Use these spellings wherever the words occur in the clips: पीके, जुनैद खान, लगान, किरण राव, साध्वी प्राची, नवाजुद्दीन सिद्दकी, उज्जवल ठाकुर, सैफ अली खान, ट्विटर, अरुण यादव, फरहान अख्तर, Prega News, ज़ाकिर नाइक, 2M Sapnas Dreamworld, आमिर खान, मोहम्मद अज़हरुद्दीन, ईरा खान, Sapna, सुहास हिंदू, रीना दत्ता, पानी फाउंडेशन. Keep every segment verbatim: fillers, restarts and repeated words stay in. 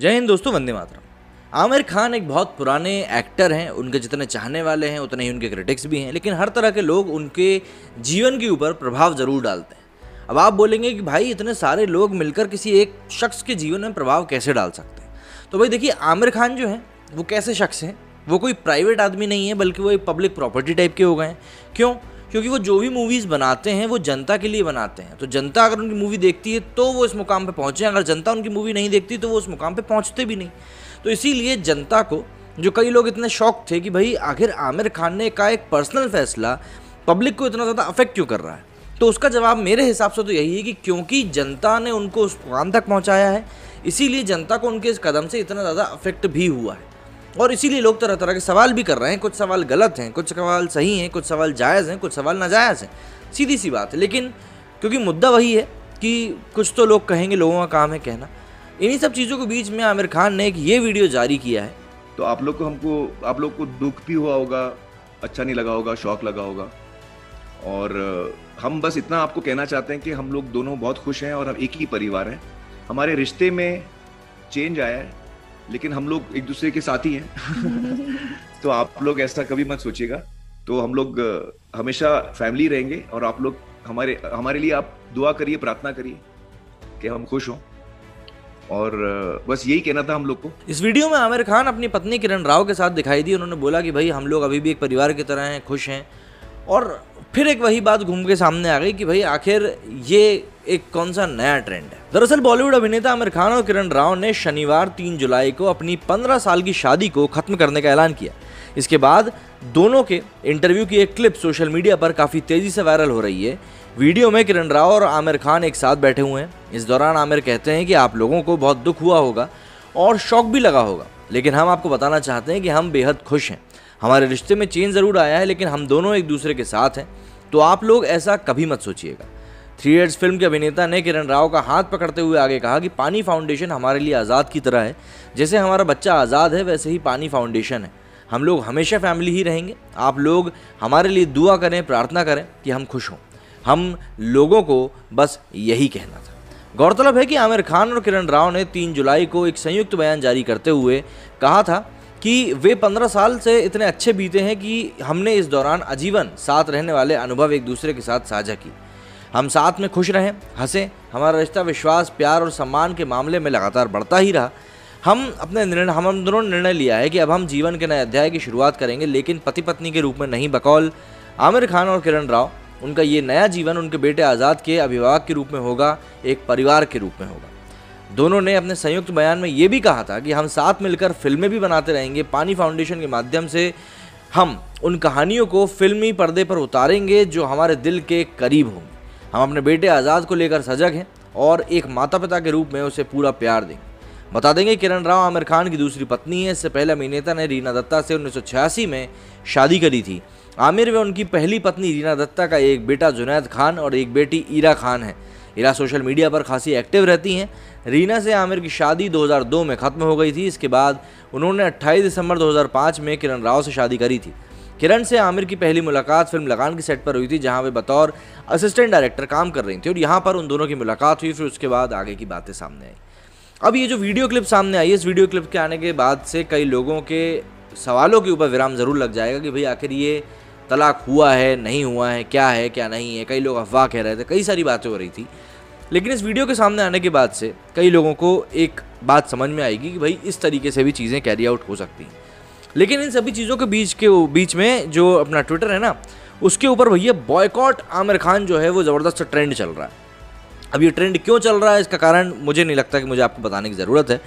जय हिंद दोस्तों, वंदे मातरम। आमिर खान एक बहुत पुराने एक्टर हैं, उनके जितने चाहने वाले हैं उतने ही उनके क्रिटिक्स भी हैं, लेकिन हर तरह के लोग उनके जीवन के ऊपर प्रभाव ज़रूर डालते हैं। अब आप बोलेंगे कि भाई इतने सारे लोग मिलकर किसी एक शख्स के जीवन में प्रभाव कैसे डाल सकते हैं। तो भाई देखिए, आमिर खान जो हैं वो कैसे शख्स हैं, वो कोई प्राइवेट आदमी नहीं है, बल्कि वो एक पब्लिक प्रॉपर्टी टाइप के हो गए हैं। क्यों? क्योंकि वो जो भी मूवीज़ बनाते हैं वो जनता के लिए बनाते हैं। तो जनता अगर उनकी मूवी देखती है तो वो इस मुकाम पे पहुँचे, अगर जनता उनकी मूवी नहीं देखती तो वो उस मुकाम पे पहुँचते भी नहीं। तो इसीलिए जनता को, जो कई लोग इतने शौक थे कि भाई आखिर आमिर खान ने का एक पर्सनल फैसला पब्लिक को इतना ज़्यादा अफेक्ट क्यों कर रहा है, तो उसका जवाब मेरे हिसाब से तो यही है कि क्योंकि जनता ने उनको उस मुकाम तक पहुँचाया है, इसीलिए जनता को उनके इस कदम से इतना ज़्यादा अफेक्ट भी हुआ है। और इसीलिए लोग तरह तरह के सवाल भी कर रहे हैं। कुछ सवाल गलत हैं, कुछ सवाल सही हैं, कुछ सवाल जायज़ हैं, कुछ सवाल नाजायज़ हैं, सीधी सी बात है। लेकिन क्योंकि मुद्दा वही है कि कुछ तो लोग कहेंगे, लोगों का काम है कहना। इन्हीं सब चीज़ों के बीच में आमिर खान ने एक ये वीडियो जारी किया है। तो आप लोग को हमको आप लोग को दुख भी हुआ होगा, अच्छा नहीं लगा होगा, शौक लगा होगा। और हम बस इतना आपको कहना चाहते हैं कि हम लोग दोनों बहुत खुश हैं और हम एक ही परिवार हैं। हमारे रिश्ते में चेंज आया है, लेकिन हम लोग एक दूसरे के साथ ही हैं। तो आप लोग ऐसा कभी मत सोचिएगा। तो हम लोग हमेशा फैमिली रहेंगे और आप लोग हमारे हमारे लिए आप दुआ करिए, प्रार्थना करिए कि हम खुश हों। और बस यही कहना था हम लोग को। इस वीडियो में आमिर खान अपनी पत्नी किरण राव के साथ दिखाई दी। उन्होंने बोला कि भाई हम लोग अभी भी एक परिवार की तरह हैं, खुश हैं। और फिर एक वही बात घूम के सामने आ गई कि भाई आखिर ये एक कौन सा नया ट्रेंड है। दरअसल बॉलीवुड अभिनेता आमिर खान और किरण राव ने शनिवार तीन जुलाई को अपनी पंद्रह साल की शादी को खत्म करने का ऐलान किया। इसके बाद दोनों के इंटरव्यू की एक क्लिप सोशल मीडिया पर काफ़ी तेज़ी से वायरल हो रही है। वीडियो में किरण राव और आमिर खान एक साथ बैठे हुए हैं। इस दौरान आमिर कहते हैं कि आप लोगों को बहुत दुख हुआ होगा और शौक भी लगा होगा, लेकिन हम आपको बताना चाहते हैं कि हम बेहद खुश हैं। हमारे रिश्ते में चेंज ज़रूर आया है, लेकिन हम दोनों एक दूसरे के साथ हैं। तो आप लोग ऐसा कभी मत सोचिएगा। थ्री इडियट्स फिल्म के अभिनेता ने किरण राव का हाथ पकड़ते हुए आगे कहा कि पानी फाउंडेशन हमारे लिए आज़ाद की तरह है। जैसे हमारा बच्चा आज़ाद है, वैसे ही पानी फाउंडेशन है। हम लोग हमेशा फैमिली ही रहेंगे। आप लोग हमारे लिए दुआ करें, प्रार्थना करें कि हम खुश हों। हम लोगों को बस यही कहना था। गौरतलब है कि आमिर खान और किरण राव ने तीन जुलाई को एक संयुक्त बयान जारी करते हुए कहा था कि वे पंद्रह साल से इतने अच्छे बीते हैं कि हमने इस दौरान आजीवन साथ रहने वाले अनुभव एक दूसरे के साथ साझा किए। हम साथ में खुश रहें, हंसें। हमारा रिश्ता विश्वास, प्यार और सम्मान के मामले में लगातार बढ़ता ही रहा। हम अपने निर्णय हम दोनों ने निर्णय लिया है कि अब हम जीवन के नए अध्याय की शुरुआत करेंगे, लेकिन पति पत्नी के रूप में नहीं। बकौल आमिर खान और किरण राव, उनका ये नया जीवन उनके बेटे आज़ाद के अभिभावक के रूप में होगा, एक परिवार के रूप में होगा। दोनों ने अपने संयुक्त बयान में ये भी कहा था कि हम साथ मिलकर फिल्में भी बनाते रहेंगे। पानी फाउंडेशन के माध्यम से हम उन कहानियों को फिल्मी पर्दे पर उतारेंगे जो हमारे दिल के करीब होंगी। हम अपने बेटे आज़ाद को लेकर सजग हैं और एक माता पिता के रूप में उसे पूरा प्यार देंगे। बता देंगे किरण राव आमिर खान की दूसरी पत्नी है। इससे पहले अभिनेता ने रीना दत्ता से उन्नीस सौ छियासी में शादी करी थी। आमिर व उनकी पहली पत्नी रीना दत्ता का एक बेटा जुनैद खान और एक बेटी ईरा खान है। ईरा सोशल मीडिया पर खासी एक्टिव रहती हैं। रीना से आमिर की शादी दो हज़ार दो में ख़त्म हो गई थी। इसके बाद उन्होंने अट्ठाईस दिसंबर दो हज़ार पाँच में किरण राव से शादी करी थी। किरण से आमिर की पहली मुलाकात फिल्म लगान के सेट पर हुई थी, जहां वे बतौर असिस्टेंट डायरेक्टर काम कर रही थी, और यहां पर उन दोनों की मुलाकात हुई। फिर उसके बाद आगे की बातें सामने आई। अब ये जो वीडियो क्लिप सामने आई, इस वीडियो क्लिप के आने के बाद से कई लोगों के सवालों के ऊपर विराम ज़रूर लग जाएगा कि भाई आखिर ये तलाक हुआ है, नहीं हुआ है, क्या है क्या नहीं है। कई लोग अफवाह कह रहे थे, कई सारी बातें हो रही थी। लेकिन इस वीडियो के सामने आने के बाद से कई लोगों को एक बात समझ में आएगी कि भाई इस तरीके से भी चीज़ें कैरी आउट हो सकती हैं। लेकिन इन सभी चीज़ों के बीच के बीच में जो अपना ट्विटर है ना, उसके ऊपर भैया बॉयकॉट आमिर खान जो है वो ज़बरदस्त ट्रेंड चल रहा है। अब ये ट्रेंड क्यों चल रहा है, इसका कारण मुझे नहीं लगता कि मुझे आपको बताने की ज़रूरत है।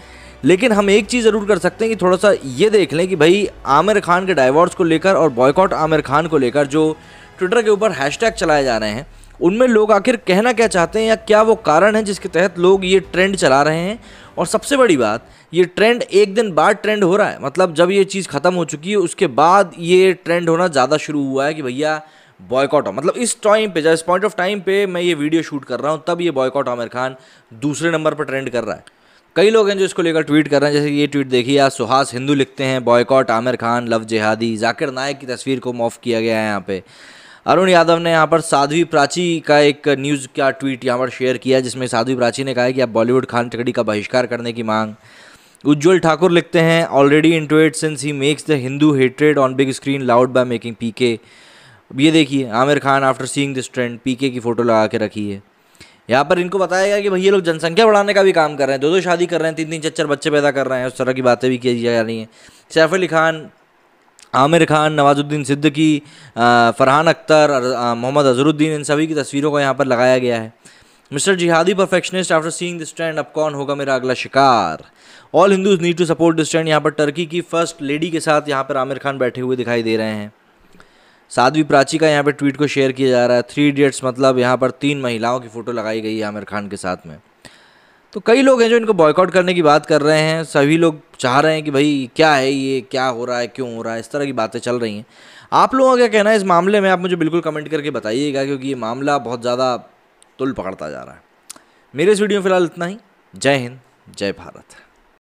लेकिन हम एक चीज़ ज़रूर कर सकते हैं कि थोड़ा सा ये देख लें कि भाई आमिर खान के डाइवोर्स को लेकर और बॉयकॉट आमिर खान को लेकर जो ट्विटर के ऊपर हैशटैग चलाए जा रहे हैं, उनमें लोग आखिर कहना क्या चाहते हैं, या क्या वो कारण है जिसके तहत लोग ये ट्रेंड चला रहे हैं। और सबसे बड़ी बात, ये ट्रेंड एक दिन बाद ट्रेंड हो रहा है। मतलब जब ये चीज़ ख़त्म हो चुकी है उसके बाद ये ट्रेंड होना ज़्यादा शुरू हुआ है कि भैया बॉयकॉट हो। मतलब इस टाइम पे, जब इस पॉइंट ऑफ टाइम पे मैं ये वीडियो शूट कर रहा हूँ, तब ये बॉयकॉट आमिर खान दूसरे नंबर पर ट्रेंड कर रहा है। कई लोग हैं जो इसको लेकर ट्वीट कर रहे हैं। जैसे ये ट्वीट देखिए, आज सुहास हिंदू लिखते हैं बॉयकॉट आमिर खान लव जिहादी। ज़ाकिर नाइक की तस्वीर को मॉफ किया गया है यहाँ पे। अरुण यादव ने यहाँ पर साध्वी प्राची का एक न्यूज़ का ट्वीट यहाँ पर शेयर किया, जिसमें साध्वी प्राची ने कहा कि आप बॉलीवुड खान टकड़ी का बहिष्कार करने की मांग। उज्जवल ठाकुर लिखते हैं, already into it since he makes the Hindu hatred on big screen loud by making पीके। ये देखिए आमिर खान after seeing this trend पीके की फ़ोटो लगा के रखी है। यहाँ पर इनको बताया गया कि भैया लोग जनसंख्या बढ़ाने का भी काम कर रहे हैं, दो दो शादी कर रहे हैं, तीन तीन चार चार बच्चे पैदा कर रहे हैं, उस तरह की बातें भी की जा रही हैं। सैफ अली खान, आमिर खान, नवाजुद्दीन सिद्दकी, फरहान अख्तर, मोहम्मद अज़हरुद्दीन, इन सभी की तस्वीरों को यहाँ पर लगाया गया है। मिस्टर जिहादी perfectionist after seeing this trend, अब कौन होगा मेरा अगला शिकार। All Hindus need to support this trend, यहाँ पर टर्की की फर्स्ट लेडी के साथ यहाँ पर आमिर खान बैठे हुए दिखाई दे रहे हैं। साध्वी प्राची का यहाँ पर ट्वीट को शेयर किया जा रहा है। थ्री इडियट्स मतलब यहाँ पर तीन महिलाओं की फ़ोटो लगाई गई है आमिर खान के साथ में। तो कई लोग हैं जो इनको बॉयकॉट करने की बात कर रहे हैं, सभी लोग चाह रहे हैं कि भाई क्या है ये, क्या हो रहा है, क्यों हो रहा है, इस तरह की बातें चल रही हैं। आप लोगों का क्या कहना है इस मामले में, आप मुझे बिल्कुल कमेंट करके बताइएगा, क्योंकि ये मामला बहुत ज़्यादा तुल पकड़ता जा रहा है। मेरे इस वीडियो में फिलहाल इतना ही। जय हिंद, जय भारत।